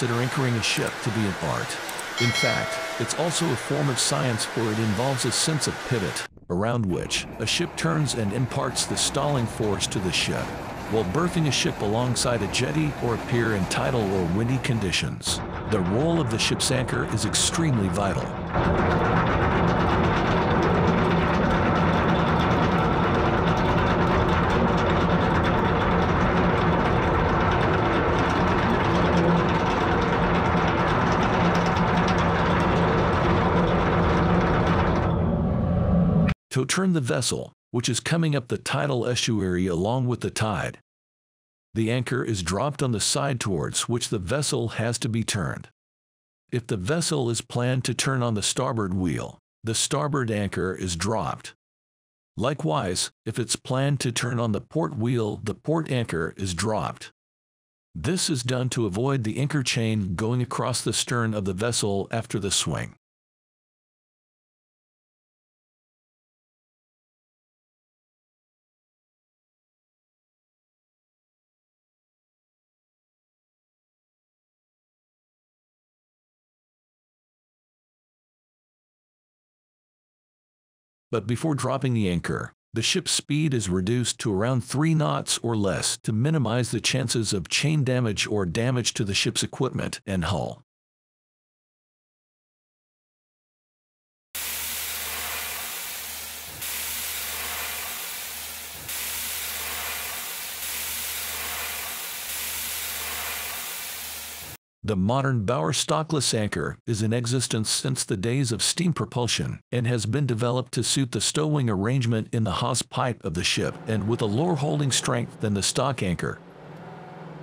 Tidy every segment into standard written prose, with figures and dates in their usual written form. consider anchoring a ship to be an art. In fact, it's also a form of science, for it involves a sense of pivot, around which a ship turns and imparts the stalling force to the ship, while berthing a ship alongside a jetty or a pier in tidal or windy conditions. The role of the ship's anchor is extremely vital. To turn the vessel, which is coming up the tidal estuary along with the tide, the anchor is dropped on the side towards which the vessel has to be turned. If the vessel is planned to turn on the starboard wheel, the starboard anchor is dropped. Likewise, if it's planned to turn on the port wheel, the port anchor is dropped. This is done to avoid the anchor chain going across the stern of the vessel after the swing. But before dropping the anchor, the ship's speed is reduced to around 3 knots or less to minimize the chances of chain damage or damage to the ship's equipment and hull. The modern bower stockless anchor is in existence since the days of steam propulsion and has been developed to suit the stowing arrangement in the hawse pipe of the ship and with a lower holding strength than the stock anchor.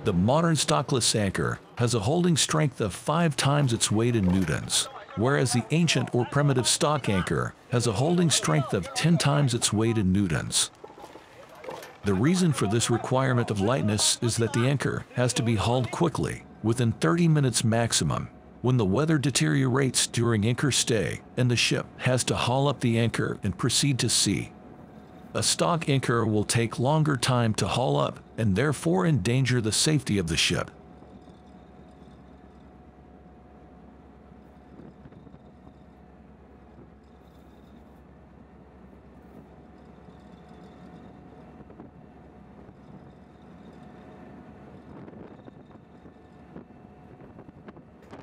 The modern stockless anchor has a holding strength of 5 times its weight in newtons, whereas the ancient or primitive stock anchor has a holding strength of 10 times its weight in newtons. The reason for this requirement of lightness is that the anchor has to be hauled quickly, within 30 minutes maximum, when the weather deteriorates during anchor stay, and the ship has to haul up the anchor and proceed to sea. A stock anchor will take longer time to haul up and therefore endanger the safety of the ship.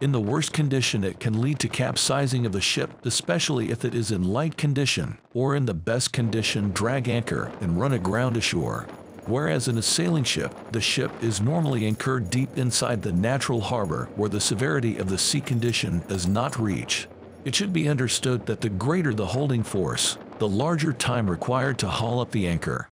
In the worst condition, it can lead to capsizing of the ship, especially if it is in light condition, or in the best condition, drag anchor and run aground ashore. Whereas in a sailing ship, the ship is normally anchored deep inside the natural harbor where the severity of the sea condition does not reach. It should be understood that the greater the holding force, the larger time required to haul up the anchor.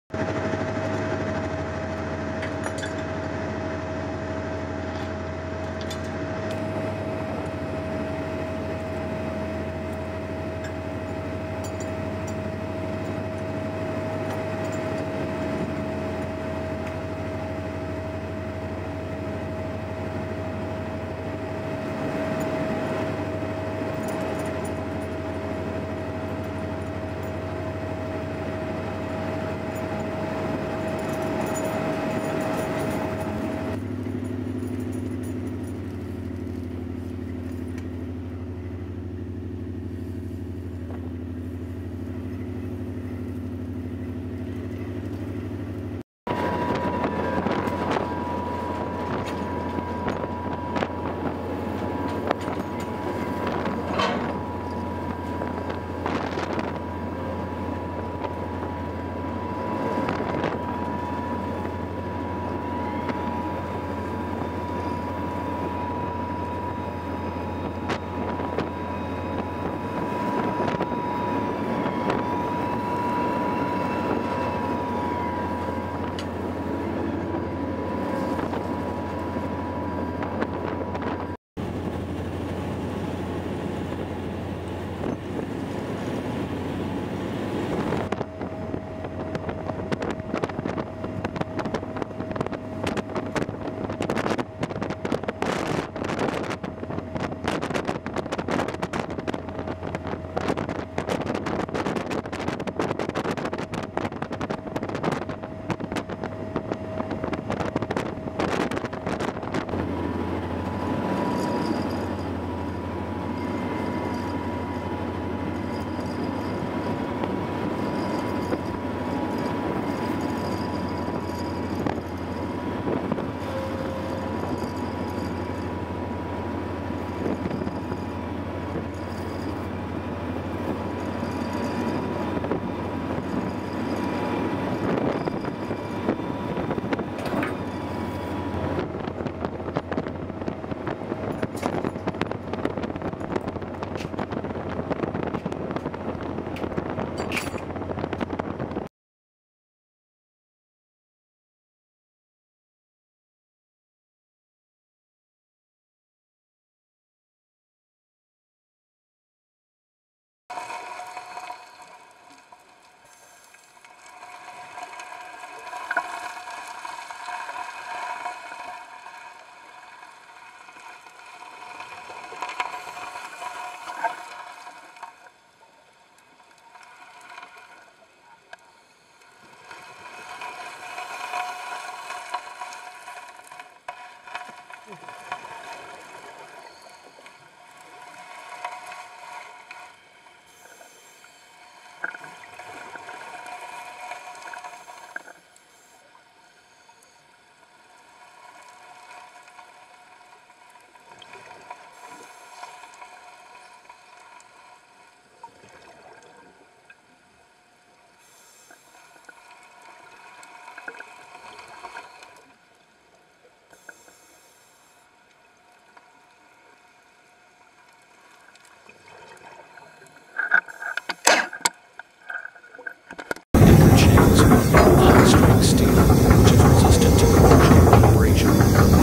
which is resistant to corrosion and vibration.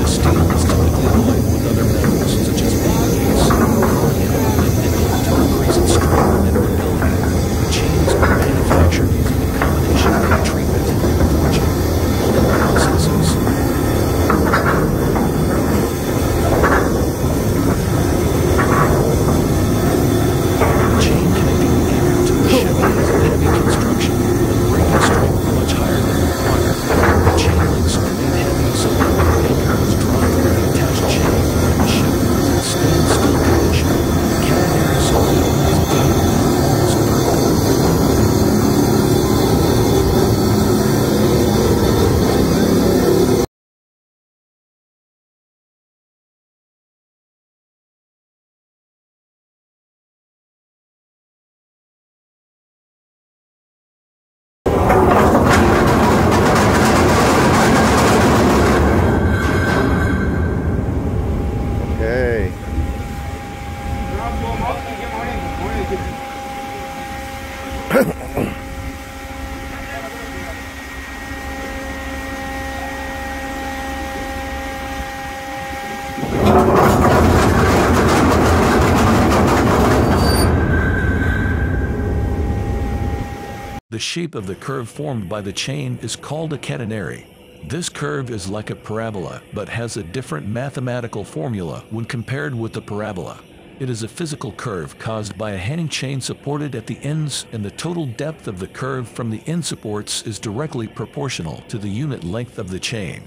This steel is typically alloyed with other metals such as manganese, chromium, and nickel to increase its strength and durability. Chains are manufactured using a combination of a treatment and forging, other processes. The shape of the curve formed by the chain is called a catenary. This curve is like a parabola, but has a different mathematical formula when compared with the parabola. It is a physical curve caused by a hanging chain supported at the ends, and the total depth of the curve from the end supports is directly proportional to the unit length of the chain.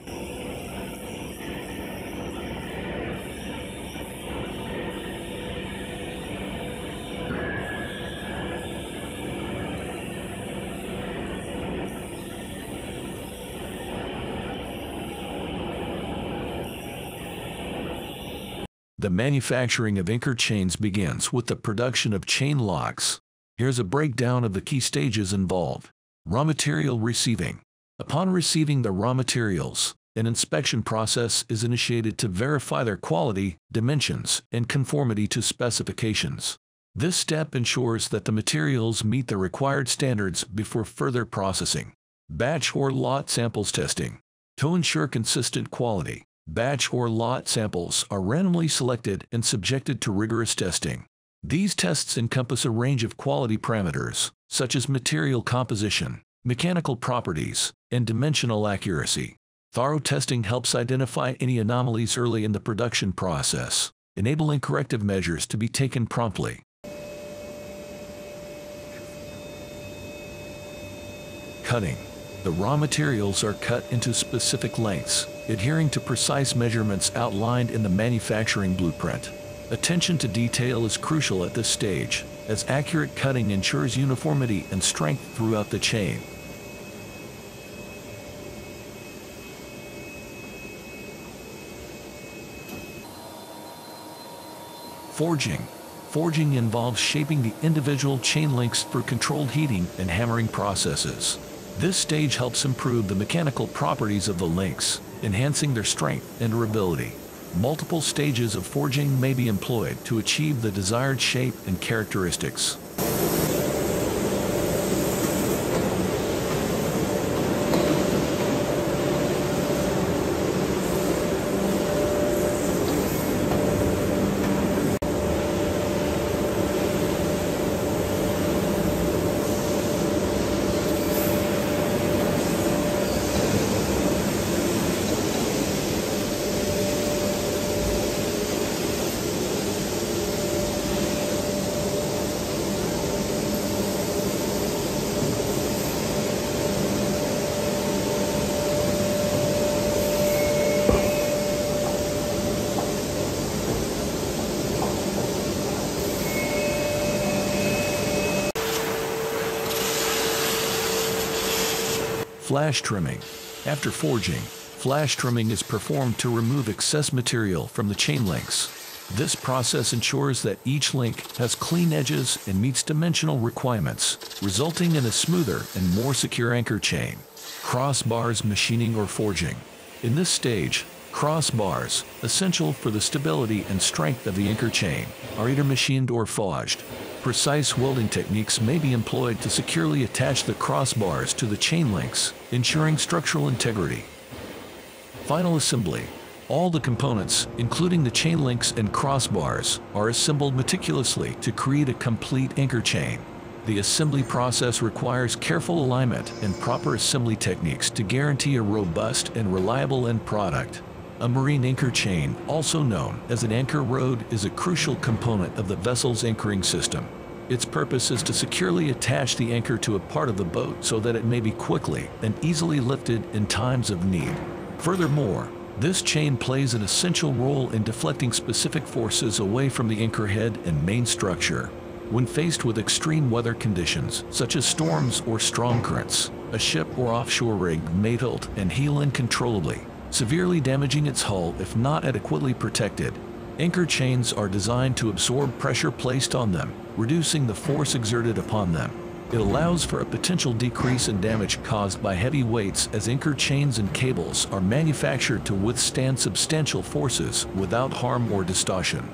The manufacturing of anchor chains begins with the production of chain locks. Here's a breakdown of the key stages involved. Raw material receiving. Upon receiving the raw materials, an inspection process is initiated to verify their quality, dimensions, and conformity to specifications. This step ensures that the materials meet the required standards before further processing. Batch or lot samples testing. To ensure consistent quality, batch or lot samples are randomly selected and subjected to rigorous testing. These tests encompass a range of quality parameters, such as material composition, mechanical properties, and dimensional accuracy. Thorough testing helps identify any anomalies early in the production process, enabling corrective measures to be taken promptly. Cutting. The raw materials are cut into specific lengths, adhering to precise measurements outlined in the manufacturing blueprint. Attention to detail is crucial at this stage, as accurate cutting ensures uniformity and strength throughout the chain. Forging. Forging involves shaping the individual chain links through controlled heating and hammering processes. This stage helps improve the mechanical properties of the links, enhancing their strength and durability. Multiple stages of forging may be employed to achieve the desired shape and characteristics. Flash trimming. After forging, flash trimming is performed to remove excess material from the chain links. This process ensures that each link has clean edges and meets dimensional requirements, resulting in a smoother and more secure anchor chain. Crossbars machining or forging. In this stage, crossbars, essential for the stability and strength of the anchor chain, are either machined or forged. Precise welding techniques may be employed to securely attach the crossbars to the chain links, ensuring structural integrity. Final assembly. All the components, including the chain links and crossbars, are assembled meticulously to create a complete anchor chain. The assembly process requires careful alignment and proper assembly techniques to guarantee a robust and reliable end product. A marine anchor chain, also known as an anchor rod, is a crucial component of the vessel's anchoring system. Its purpose is to securely attach the anchor to a part of the boat so that it may be quickly and easily lifted in times of need. Furthermore, this chain plays an essential role in deflecting specific forces away from the anchorhead and main structure. When faced with extreme weather conditions, such as storms or strong currents, a ship or offshore rig may tilt and heel uncontrollably, severely damaging its hull if not adequately protected. Anchor chains are designed to absorb pressure placed on them, reducing the force exerted upon them. It allows for a potential decrease in damage caused by heavy weights, as anchor chains and cables are manufactured to withstand substantial forces without harm or distortion.